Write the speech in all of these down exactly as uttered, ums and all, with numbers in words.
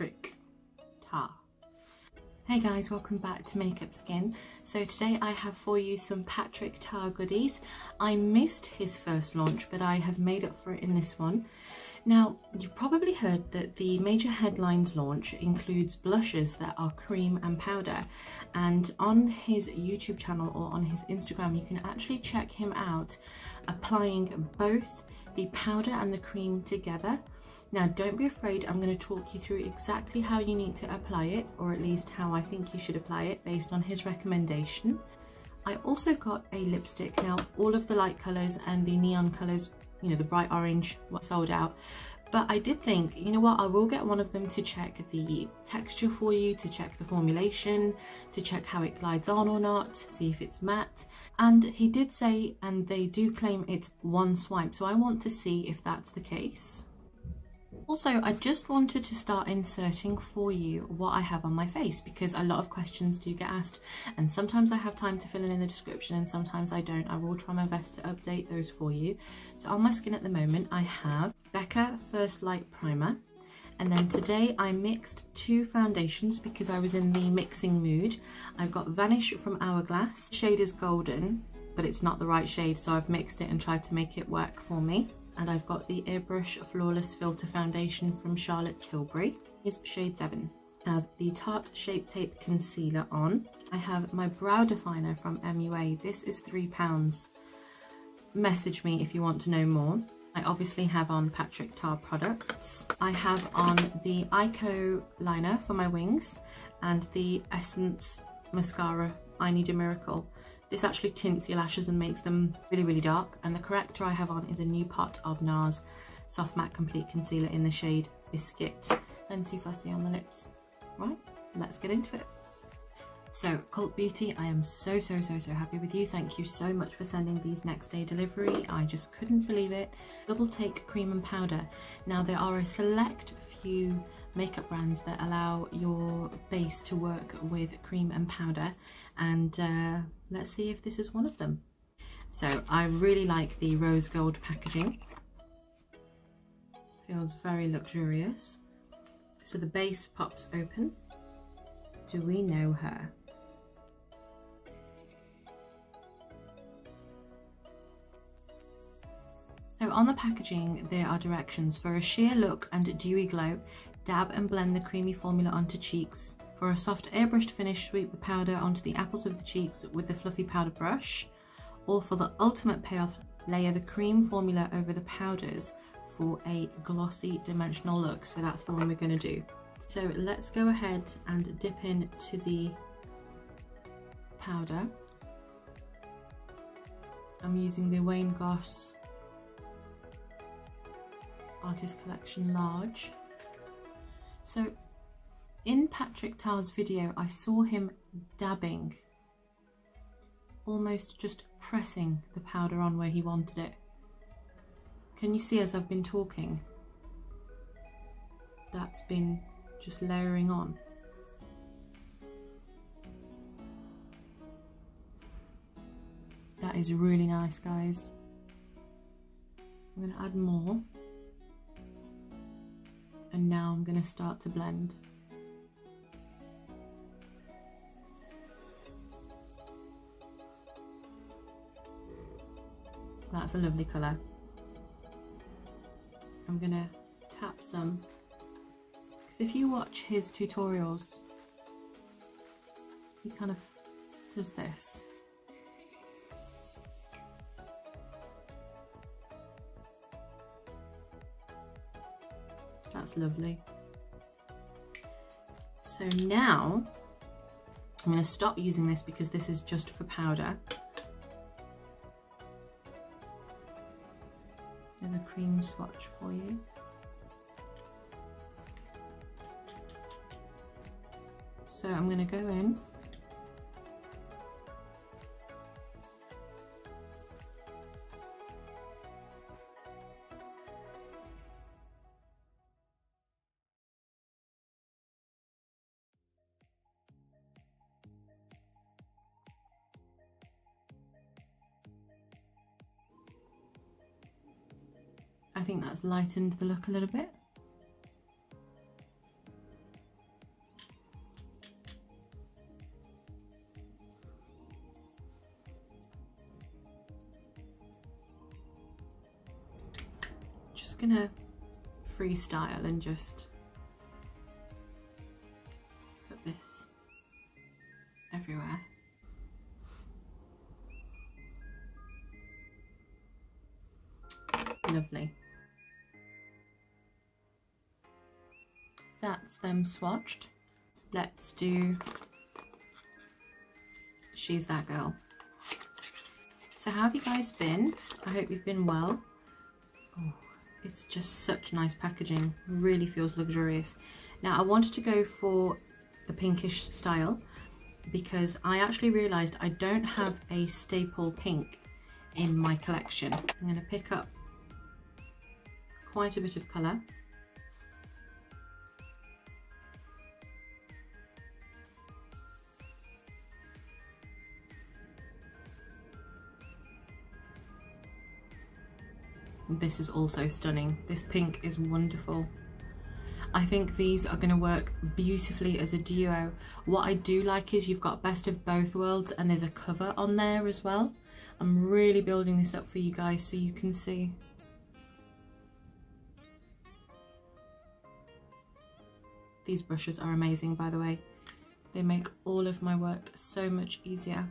Patrick Ta. Hey guys, welcome back to Makeup Skin. So today I have for you some Patrick Ta goodies. I missed his first launch, but I have made up for it in this one. Now, you've probably heard that the major headlines launch includes blushes that are cream and powder, and on his YouTube channel or on his Instagram you can actually check him out applying both the powder and the cream together. Now don't be afraid, I'm going to talk you through exactly how you need to apply it, or at least how I think you should apply it based on his recommendation. I also got a lipstick. Now all of the light colours and the neon colours, you know, the bright orange, what sold out, but I did think, you know what, I will get one of them to check the texture for you, to check the formulation, to check how it glides on or not, see if it's matte. And he did say, and they do claim, it's one swipe, so I want to see if that's the case. Also, I just wanted to start inserting for you what I have on my face, because a lot of questions do get asked, and sometimes I have time to fill in in the description and sometimes I don't. I will try my best to update those for you. So on my skin at the moment I have Becca First Light Primer, and then today I mixed two foundations because I was in the mixing mood. I've got Vanish from Hourglass. The shade is golden, but it's not the right shade, so I've mixed it and tried to make it work for me. And I've got the Airbrush Flawless Filter Foundation from Charlotte Tilbury, is shade seven. I have the Tarte Shape Tape Concealer on. I have my Brow Definer from M U A. This is three pounds. Message me if you want to know more. I obviously have on Patrick Ta products. I have on the Ico liner for my wings and the Essence Mascara I Need a Miracle. This actually tints your lashes and makes them really, really dark. And the corrector I have on is a new pot of NARS Soft Matte Complete Concealer in the shade Biscuit. Fenty Fussy on the lips. Right, let's get into it. So, Cult Beauty, I am so, so, so, so happy with you. Thank you so much for sending these next day delivery. I just couldn't believe it. Double Take Cream and Powder. Now, there are a select few makeup brands that allow your base to work with cream and powder, and uh, let's see if this is one of them. So I really like the rose gold packaging, feels very luxurious. So the base pops open. Do we know her? So on the packaging there are directions for a sheer look and a dewy glow. Dab and blend the creamy formula onto cheeks. For a soft airbrushed finish, sweep the powder onto the apples of the cheeks with the fluffy powder brush. Or for the ultimate payoff, layer the cream formula over the powders for a glossy dimensional look. So that's the one we're going to do. So let's go ahead and dip into the powder. I'm using the Wayne Goss Artist Collection Large. So in Patrick Ta's video, I saw him dabbing, almost just pressing the powder on where he wanted it. Can you see as I've been talking? That's been just layering on. That is really nice, guys. I'm going to add more. And now I'm going to start to blend. That's a lovely colour. I'm going to tap some, because if you watch his tutorials, he kind of does this. That's lovely. So now I'm going to stop using this because this is just for powder. There's a cream swatch for you. So I'm going to go in. I think that's lightened the look a little bit. gonna freestyle and just put this everywhere. Lovely. That's them swatched. Let's do She's That Girl. So how have you guys been? I hope you've been well. Oh, it's just such nice packaging, really feels luxurious. Now I wanted to go for the pinkish style because I actually realised I don't have a staple pink in my collection. I'm going to pick up quite a bit of colour. This is also stunning. This pink is wonderful. I think these are going to work beautifully as a duo. What I do like is you've got best of both worlds and there's a cover on there as well. I'm really building this up for you guys so you can see. These brushes are amazing, by the way. They make all of my work so much easier.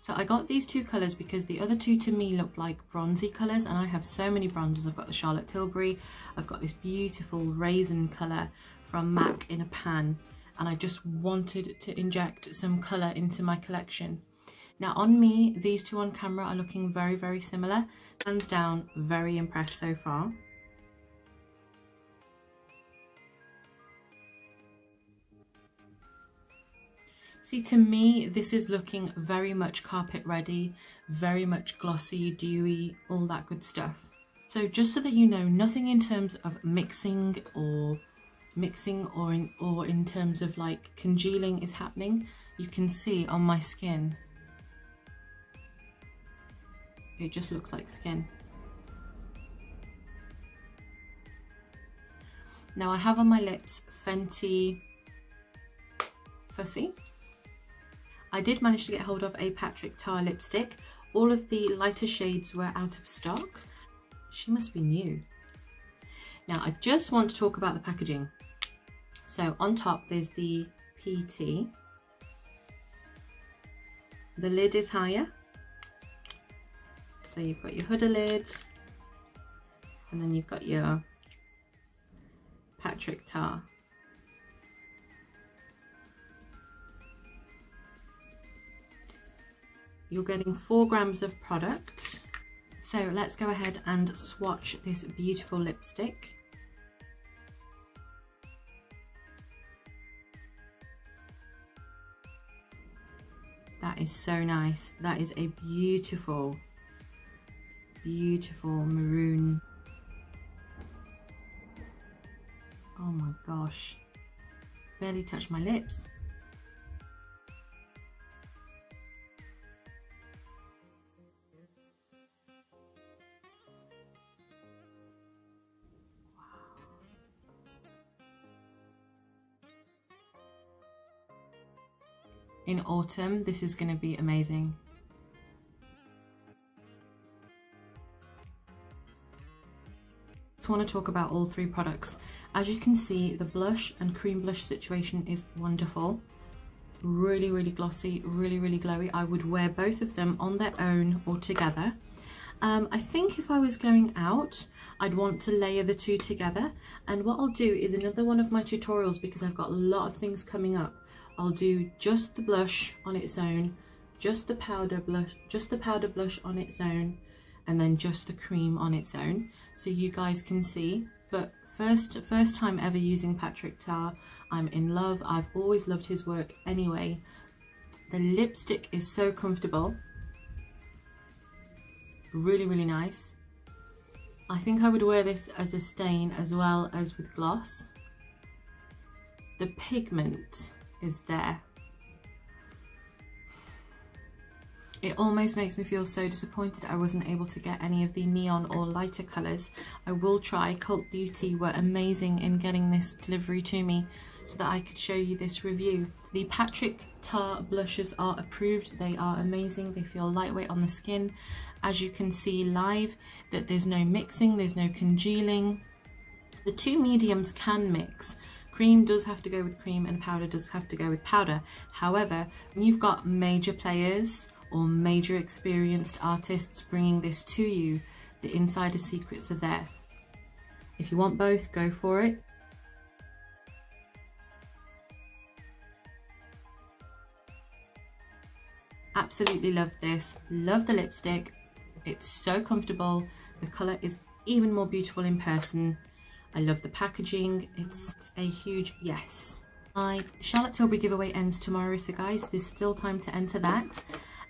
So I got these two colours because the other two to me look like bronzy colours, and I have so many bronzes. I've got the Charlotte Tilbury, I've got this beautiful raisin colour from MAC in a pan, and I just wanted to inject some colour into my collection. Now on me, these two on camera are looking very, very similar. Hands down, very impressed so far. See, to me, this is looking very much carpet ready, very much glossy, dewy, all that good stuff. So just so that you know, nothing in terms of mixing or mixing or in, or in terms of like congealing is happening. You can see on my skin, it just looks like skin. Now I have on my lips Fenty Fussy. I did manage to get hold of a Patrick Ta lipstick. All of the lighter shades were out of stock. She must be new. Now I just want to talk about the packaging. So on top there's the P T. The lid is higher. So you've got your Huda lid. And then you've got your Patrick Ta. You're getting four grams of product. So let's go ahead and swatch this beautiful lipstick. That is so nice. That is a beautiful, beautiful maroon. Oh my gosh. Barely touched my lips. In autumn, this is going to be amazing. I want to talk about all three products. As you can see, the blush and cream blush situation is wonderful. Really, really glossy, really, really glowy. I would wear both of them on their own or together. Um, I think if I was going out, I'd want to layer the two together. And what I'll do is another one of my tutorials, because I've got a lot of things coming up. I'll do just the blush on its own, just the powder blush, just the powder blush on its own, and then just the cream on its own, so you guys can see. But first, first time ever using Patrick Ta, I'm in love. I've always loved his work anyway. The lipstick is so comfortable, really, really nice. I think I would wear this as a stain as well as with gloss. The pigment is there. It almost makes me feel so disappointed I wasn't able to get any of the neon or lighter colours. I will try. Cult Beauty were amazing in getting this delivery to me so that I could show you this review. The Patrick Ta blushes are approved. They are amazing. They feel lightweight on the skin as you can see live, that there's no mixing, there's no congealing. The two mediums can mix. Cream does have to go with cream and powder does have to go with powder. However, when you've got major players or major experienced artists bringing this to you, the insider secrets are there. If you want both, go for it. Absolutely love this. Love the lipstick. It's so comfortable. The colour is even more beautiful in person. I love the packaging. It's a huge yes. My Charlotte Tilbury giveaway ends tomorrow, so guys, there's still time to enter that.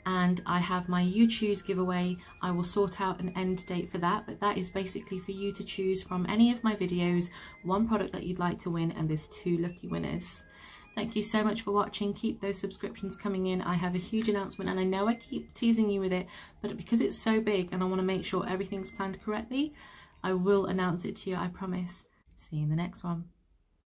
And I have my You Choose giveaway. I will sort out an end date for that, but that is basically for you to choose from any of my videos one product that you'd like to win, and there's two lucky winners. Thank you so much for watching. Keep those subscriptions coming in. I have a huge announcement, and I know I keep teasing you with it, but because it's so big and I want to make sure everything's planned correctly, I will announce it to you, I promise. See you in the next one.